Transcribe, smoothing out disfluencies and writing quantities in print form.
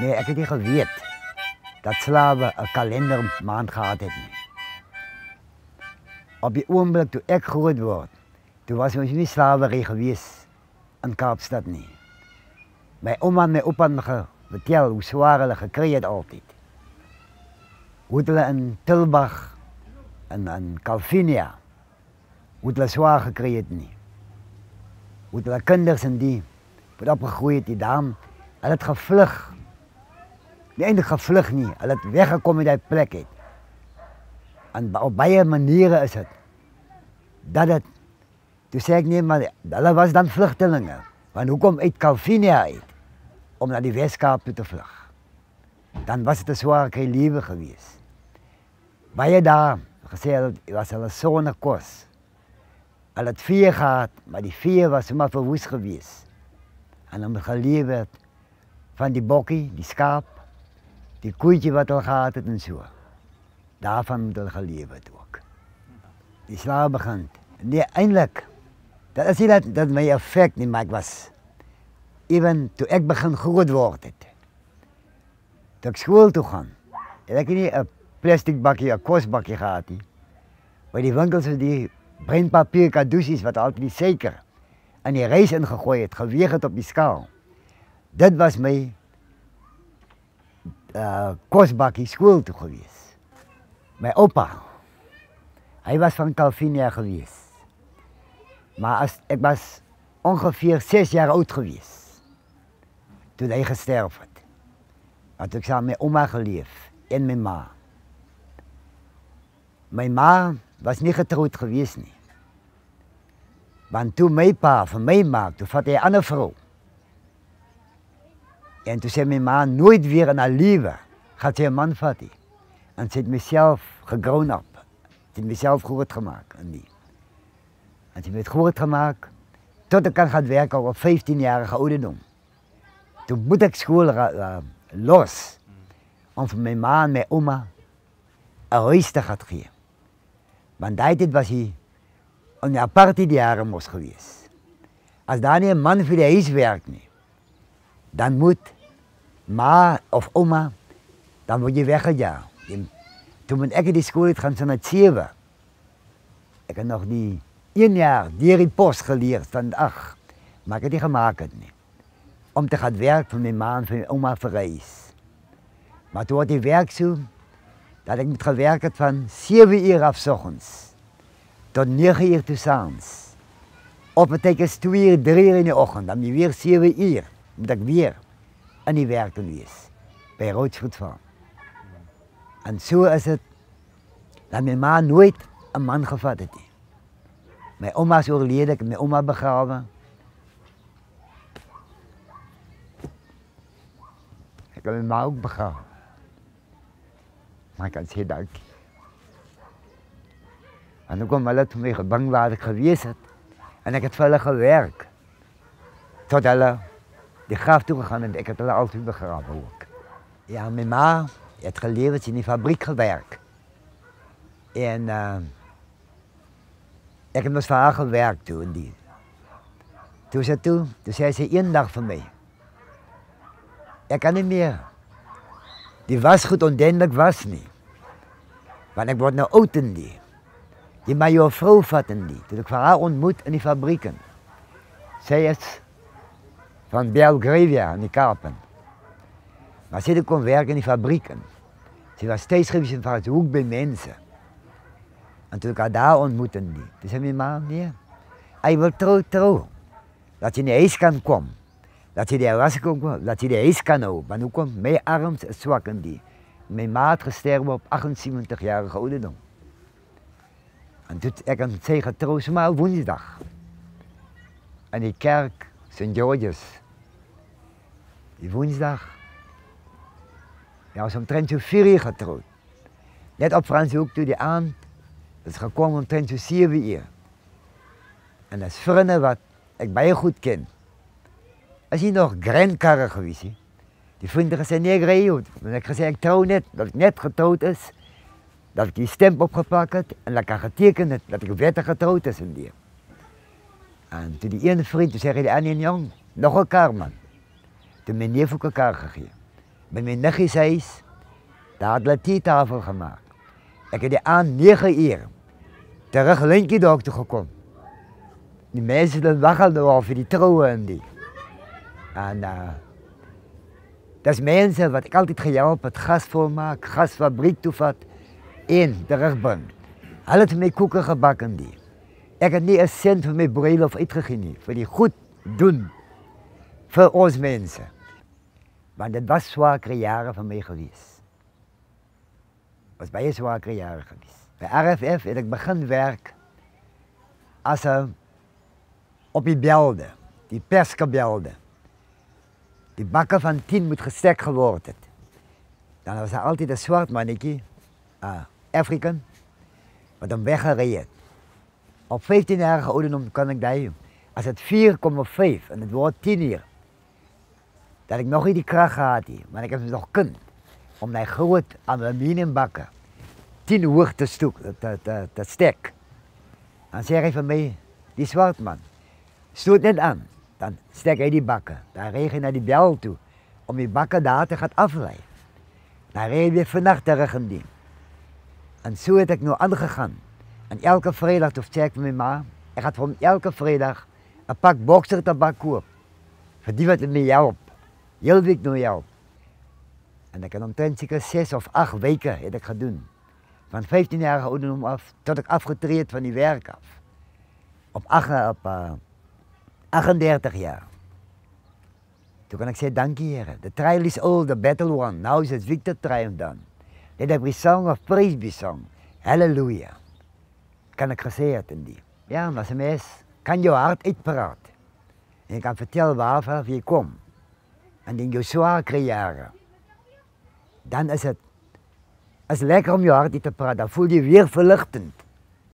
Nee, ik heb niet geweten dat slaven een kalendermaand gehad hebben. Op die ogenblik toen ik groot word, toen was ons niet slaverij geweest in Kaapstad niet. Mijn oma en mijn opa hadden verteld hoe zwaar ze gekregen het altijd. Hoe ze in Tilburg en Calvinia, hoe ze zwaar gekregen niet. Hoe ze kinderen zijn die opgegroeid die dame, en het gevlucht. Die eindelijk gevlucht niet, en het weggekomen uit die plek het. En op beide manieren is het. Dat het, toen zei ik nee, maar dat was dan vluchtelingen. Want hoe kom uit Calvinia uit? Om naar die Westkaap te vluchten. Dan was het een zware leven geweest. Beide daar, gezegd, was al een zonne kost. Al het vier gehad, maar die vier was maar verwoest geweest. En om geleverd van die bokkie, die skaap, die koeitje wat al gehad het en zo. Daarvan moet al geleverd ook. Die slaap begint. Nee, eindelijk. Dat is niet dat mijn effect niet maakt was. Even toen ik begon groot worden. Toen ik school toe ging, heb ik niet een plastic bakje, een kostbakje gehad. Maar die winkels die breinpapier cadeautjes wat altijd niet zeker. En die reis ingegooid het, geweegd op die schaal. Dat was mijn kostbakje school toe geweest. Mijn opa, hij was van Calvinia geweest. Maar ik was ongeveer 6 jaar oud geweest toen hij gesterf had. Had ik samen met oma geleefd en mijn ma. Mijn ma was niet getrouwd geweest niet. Want toen mijn pa van mij maakte, toen vat hij een andere vrouw. En toen zei mijn ma nooit weer in haar leven gaat zij een man vatten. En ze heeft mezelf gegrown up. Ze heeft mezelf groot gemaakt. En ze werd groot gemaakt tot ik kan gaan werken op 15-jarige ouderdom. Toen moet ik school los om voor mijn ma en mijn oma een huis te gaan geven. Want die tijd was hij in de apartheidjaren moest geweest. Als daar niet een man voor de huis werkt, nie, dan moet ma of oma, dan word je weggejaagd. Toen ben ik in die school gaan zo naar 7. Ik heb nog die 1 jaar die post geleerd van de 8, maar ik heb die gemaakt het niet. Om te gaan werken van mijn ma en van mijn oma verreis. Maar toen had ik werk zo, dat ik moet gaan werken van 7 uur af 's ochtends tot 9 uur toe 's avonds. Op het tekens 2 uur, 3 uur in de ochtend, dan weer 7 uur, moet ik weer aan die werken wees, bij Roodvoetval. En zo is het dat mijn ma nooit een man gevat heeft. Mijn oma is overleden, ik heb mijn oma begraven. Ik heb mijn ma ook begraven. Maar ik kan zeggen dank. En toen kwam hulle toen mij gebang waar ik geweest had. En ik heb voor hulle gewerkt. Tot hulle de graf toegegaan en ik heb hulle altijd begraven ook. Ja, mijn ma heeft geleerd, in die fabriek gewerkt. En ik heb met haar gewerkt toen. Toen zei ze één dag van mij. Ik kan niet meer. Die was goed onduidelijk was niet. Want ik word nou oud in die. Je mag jouw vrouw vatten die. Toen ik van haar ontmoet in die fabrieken. Zij is van Belgravia in die Kapen. Maar ze kon werken in die fabrieken. Ze was steeds geweest van het hoek bij mensen. En toen ik haar daar ontmoette, toen zei mijn ma, nee, hij wil trouw. Dat je in de huis kan komen. Dat je de ras kan komen, dat je de huis kan houden. Want hoe komt, mijn arm is zwak in die. Mijn ma had gesterven op 78-jarige ouderdom. En toen ik aan het zeggen getrouwd, maar woensdag. In die kerk, St. George's. Die woensdag. Ja, was omtrent zo 4 uur getrouwd. Net op Franshoek toen die aan. Het is gekomen omtrent zo'n 7 uur. En dat is vrienden wat ik bij je goed ken. Is hier nog grandkarren geweest. He? Die vrienden zeiden, nee, ik rij goed. En ik zei, ik trouw net, dat ik net getrouwd is. Dat ik die stem opgepakt heb en dat ik getekend heb dat ik wettig getrouwd is in die. En toen die ene vriend, toen zei die andere jong, nog elkaar man. Toen mijn neef ook elkaar gegeven. Met mijn nichtjes huis, daar had ik theetafel gemaakt. Ik heb die aan 9 uur terug Linkiedok gekomen. Die mensen wachtelden over die trouwen en die. En dat zijn mensen wat ik altijd geholpen heb, gas volmaak, gasfabriek toevat en terugbrengen. Hij heeft mij koeken gebakken die. Ik heb niet een cent voor mijn bruiloft uitgegeven, voor die goed doen voor ons mensen. Want het was zwakere jaren van mij geweest. Het was bijna zwakere jaren geweest. Bij RFF heb ik begin werk als ze op die belden, die perskabelden. Die bakken van 10 moet gestekt geworden. Dan was er altijd een zwart mannetje, Afrikaan, wat hem weggereden. Op 15-jarige ouderdom kan ik dat doen. Als het 4,5 en het wordt 10 hier, dat ik nog niet die kracht had, maar ik heb het nog kunnen om die grote aluminiumbakken 10 hoog te steken. Dan zeg hij van mij, die zwart man, stoot net aan. Dan stek hij die bakken, dan reed hij naar die bel toe om die bakken daar te gaan afleiden. Dan reed hij weer vannacht terug in die. En zo heb ik nu aangegaan. En elke vrijdag toen zei ik mijn ma, ik had voor hem elke vrijdag een pak boksertabak kopen. Voor die wat het me helpt. Heel week nog helpt. En dat kan omtrent zeker 6 of 8 weken heb ik gedaan. Van 15-jarige ouderdom af tot ik afgetreden van die werk af. Op 38 jaar. Toen kan ik zeggen, dank je heren. The trial is all, the battle won. Now is het victor triumph done. Dit heb ik zong of praise bezong. Halleluja. Kan ik gezegd in die. Ja, maar ze meis, kan je hart uitpraten. En je kan vertellen waarvan je komt. En in je zwakere jaren. Dan is het lekker om je hart uit te praten. Dan voel je weer verlichtend.